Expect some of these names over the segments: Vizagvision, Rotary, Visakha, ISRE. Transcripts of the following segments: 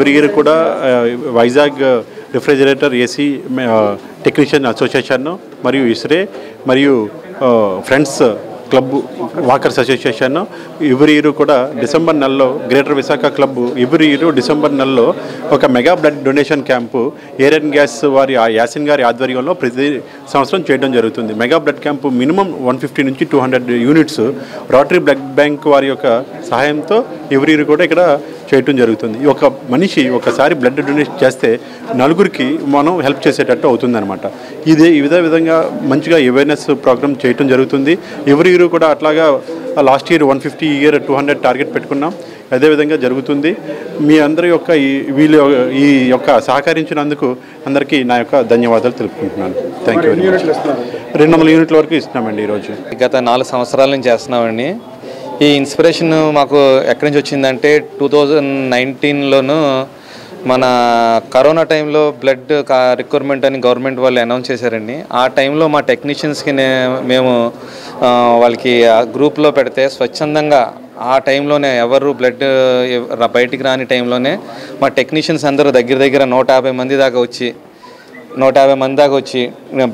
every year kuda Vizag refrigerator AC technician association mariyu ISRE mariyu friends club walkers association every year kuda December nallo Greater Visakha club every year December nallo oka mega blood donation camp air and gas vari Yasin gari advaryamlo prati samvasaram cheyadam jarugutundi mega blood camp minimum 150 nunchi 200 units Rotary blood bank vari oka sahayamto every year kuda ikkada చేయటం జరుగుతుంది. ఈ ఒక మనిషి ఒకసారి blood donate చేస్తే నలుగురికి మనం help చేసేటట్టు అవుతుందన్నమాట. ఇది విధంగా మంచిగా అవేర్నెస్ ప్రోగ్రామ్ చేయటం జరుగుతుంది. ఎవరి ఇయర్ కూడా అట్లాగా లాస్ట్ ఇయర్ 150 ఇయర్ 200 టార్గెట్ పెట్టుకున్నాం. అదే విధంగా జరుగుతుంది. మీ అందరి యొక్క ఈ యొక్క సహకరించినందుకు అందరికీ నా యొక్క ధన్యవాదాలు తెలుపుకుంటున్నాను. Thank you very much. 200 యూనిట్ల వరకు ఇస్తున్నామండి ఈరోజు. గత 4 సంవత్సరాల నుంచి చేస్తున్నామండి. ఈ ఇన్స్పిరేషన్ మాకు ఎక్కడి నుంచి వచ్చిందంటే 2019లోను మన కరోనా టైంలో బ్లడ్ రిక్వైర్మెంట్ అని గవర్నమెంట్ వాళ్ళు అనౌన్స్ చేశారండి. ఆ టైంలో మా టెక్నీషియన్స్కి మేము వాళ్ళకి గ్రూప్లో పెడితే స్వచ్ఛందంగా ఆ టైంలోనే ఎవరు బ్లడ్ బయటికి రాని టైంలోనే మా టెక్నీషియన్స్ అందరూ దగ్గర 150 మంది దాకా వచ్చి 150 మంది దాకా వచ్చి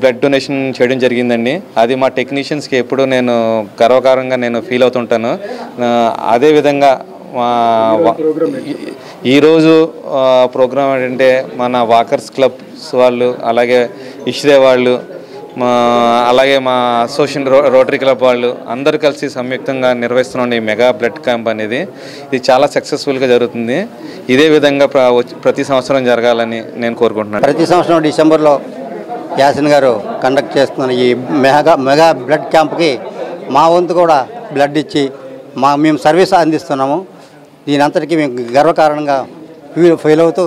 బ్లడ్ డొనేషన్ చేయడం జరిగిందండి. అది మా టెక్నీషియన్స్కి ఎప్పుడూ నేను గర్వకారంగా నేను ఫీల్ అవుతుంటాను. అదేవిధంగా ఈరోజు ప్రోగ్రాం ఏంటంటే మన వాకర్స్ క్లబ్స్ వాళ్ళు అలాగే ఇష్రే వాళ్ళు అలాగే మా అసోసియేషన్ రోటరీ క్లబ్ వాళ్ళు అందరూ కలిసి సంయుక్తంగా నిర్వహిస్తున్నాం ఈ మెగా బ్లడ్ క్యాంప్ అనేది. ఇది చాలా సక్సెస్ఫుల్గా జరుగుతుంది. ఇదే విధంగా ప్రతి సంవత్సరం జరగాలని నేను కోరుకుంటున్నాను. ప్రతి సంవత్సరం డిసెంబర్లో యాసిన్ గారు కండక్ట్ చేస్తున్న ఈ మెగా బ్లడ్ క్యాంప్కి మా వంతు కూడా బ్లడ్ ఇచ్చి మేము సర్వీస్ అందిస్తున్నాము. దీని అంతటికీ మేము గర్వకారణంగా ఫీల్ అవుతూ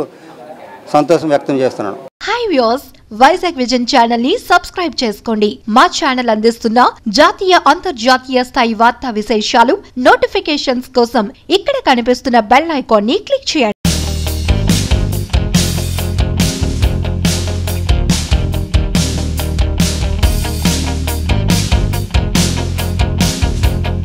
సంతోషం వ్యక్తం చేస్తున్నాను. Hi viewers, Vizag vision channel ని సబ్స్క్రైబ్ చేసుకోండి. మా ఛానల్ అందిస్తున్న జాతీయ అంతర్జాతీయ స్థాయి వార్తా విశేషాలు నోటిఫికేషన్స్ కోసం ఇక్కడ కనిపిస్తున్న బెల్ ఐకాన్ ని క్లిక్ చేయండి.